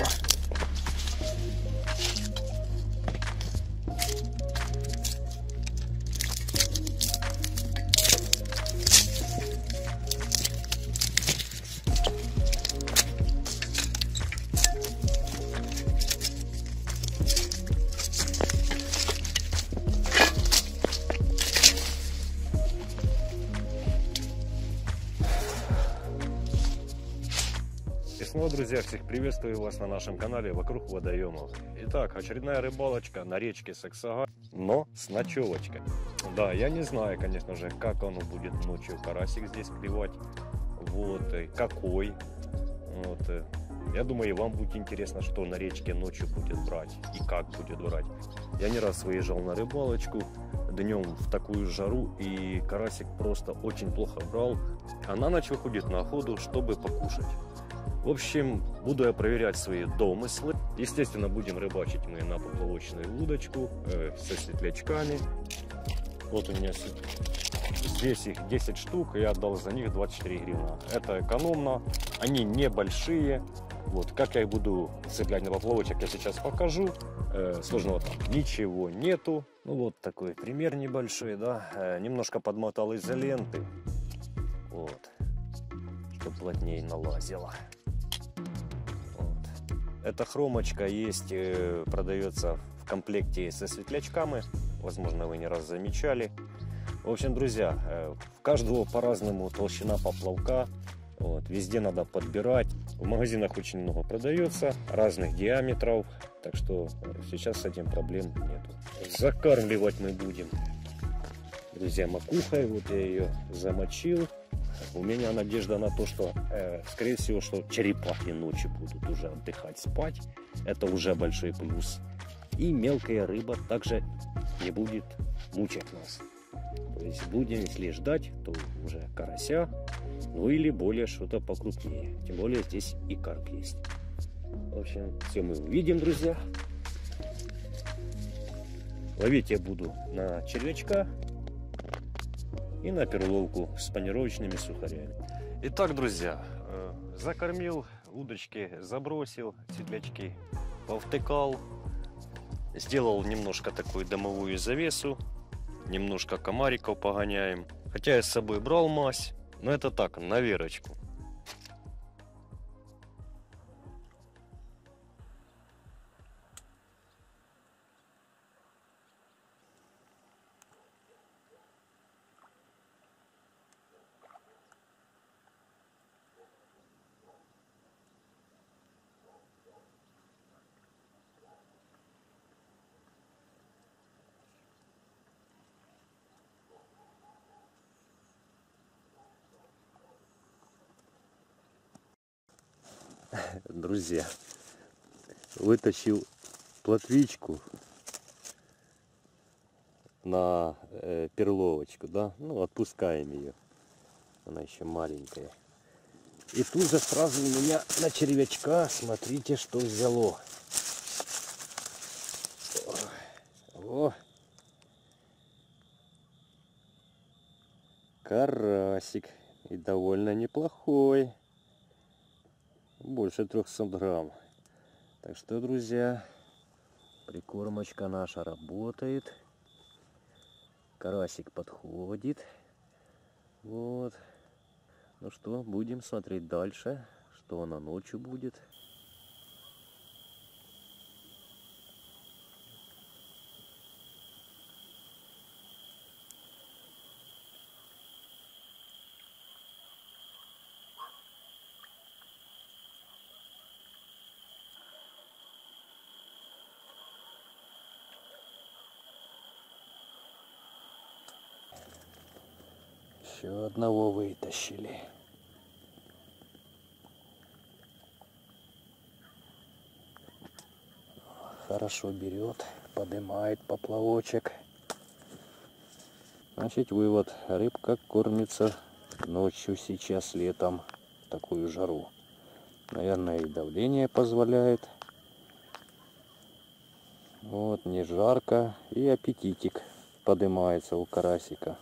Опа. Ну, друзья, всех приветствую вас на нашем канале «Вокруг водоемов». Итак, очередная рыбалочка на речке Саксага, но с ночевочкой. Да, я не знаю, конечно же, как оно будет ночью карасик здесь клевать, вот, какой. Вот. Я думаю, вам будет интересно, что на речке ночью будет брать и как будет брать. Я не раз выезжал на рыбалочку днем в такую жару, и карасик просто очень плохо брал, а на ночь выходит на охоту, чтобы покушать. В общем, буду я проверять свои домыслы. Естественно, будем рыбачить мы на поплавочную удочку со светлячками. Вот у меня здесь их 10 штук, я отдал за них 24 гривна. Это экономно, они небольшие. Вот, как я их буду цеплять на поплавочек, я сейчас покажу. Сложного там ничего нету. Ну, вот такой пример небольшой, да. Немножко подмотал изоленты, вот, чтобы плотнее налазило. Эта хромочка есть, продается в комплекте со светлячками. Возможно, вы не раз замечали. В общем, друзья, у каждого по-разному толщина поплавка. Вот, везде надо подбирать. В магазинах очень много продается, разных диаметров. Так что сейчас с этим проблем нету. Закармливать мы будем, друзья, макухой. Вот я ее замочил. У меня надежда на то, что, скорее всего, что черепахи ночью будут уже отдыхать, спать. Это уже большой плюс. И мелкая рыба также не будет мучать нас. То есть будем, если ждать, то уже карася, ну или более что-то покрупнее. Тем более здесь и карп есть. В общем, все мы увидим, друзья. Ловить я буду на червячка и на перловку с панировочными сухарями. Итак, друзья, закормил, удочки забросил, светлячки повтыкал, сделал немножко такую дымовую завесу, немножко комариков погоняем. Хотя я с собой брал мазь, но это так, на верочку. Друзья, вытащил плотвичку на перловочку, да, ну отпускаем ее, она еще маленькая. И тут же сразу у меня на червячка, смотрите, что взяло. О, карасик, и довольно неплохой. Больше 300 грамм. Так что, друзья, прикормочка наша работает. Карасик подходит. Вот. Ну что, будем смотреть дальше, что она ночью будет. Еще одного вытащили. Хорошо берет, поднимает поплавочек. Значит, вывод. Рыбка кормится ночью сейчас, летом, в такую жару. Наверное, и давление позволяет. Вот, не жарко. И аппетитик поднимается у карасика.